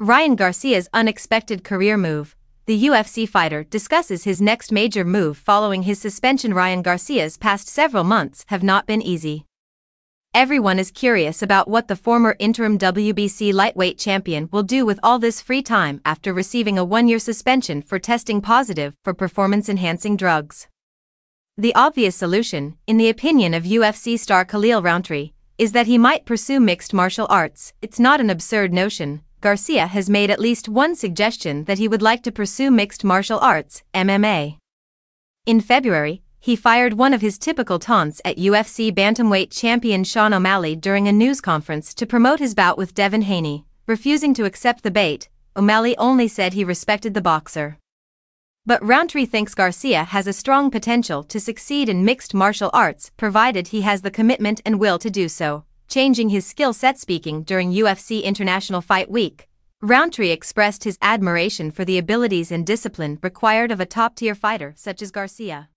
Ryan Garcia's unexpected career move. The UFC fighter discusses his next major move following his suspension. Ryan Garcia's past several months have not been easy. Everyone is curious about what the former interim WBC lightweight champion will do with all this free time after receiving a one-year suspension for testing positive for performance-enhancing drugs. The obvious solution, in the opinion of UFC star Khalil Rountree, is that he might pursue mixed martial arts. It's not an absurd notion. Garcia has made at least one suggestion that he would like to pursue mixed martial arts, MMA. In February, he fired one of his typical taunts at UFC bantamweight champion Sean O'Malley during a news conference to promote his bout with Devin Haney. Refusing to accept the bait, O'Malley only said he respected the boxer. But Rountree thinks Garcia has a strong potential to succeed in mixed martial arts provided he has the commitment and will to do so. Changing his skill set. Speaking during UFC International Fight Week, Rountree expressed his admiration for the abilities and discipline required of a top-tier fighter such as Garcia.